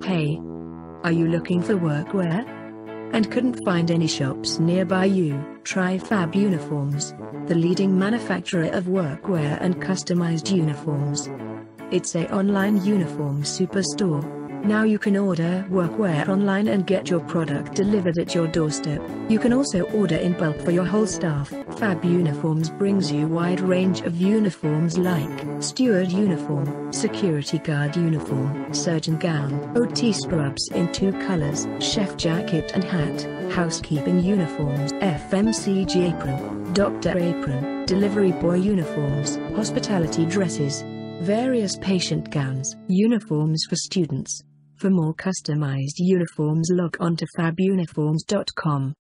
Hey! Are you looking for workwear and couldn't find any shops nearby you? Try Fab Uniforms, the leading manufacturer of workwear and customized uniforms. It's an online uniform superstore. Now you can order workwear online and get your product delivered at your doorstep. You can also order in bulk for your whole staff. Fab Uniforms brings you a wide range of uniforms like steward uniform, security guard uniform, surgeon gown, OT scrubs in 2 colors, chef jacket and hat, housekeeping uniforms, FMCG apron, doctor apron, delivery boy uniforms, hospitality dresses, various patient gowns, uniforms for students. For more customized uniforms, log on to fabuniforms.com.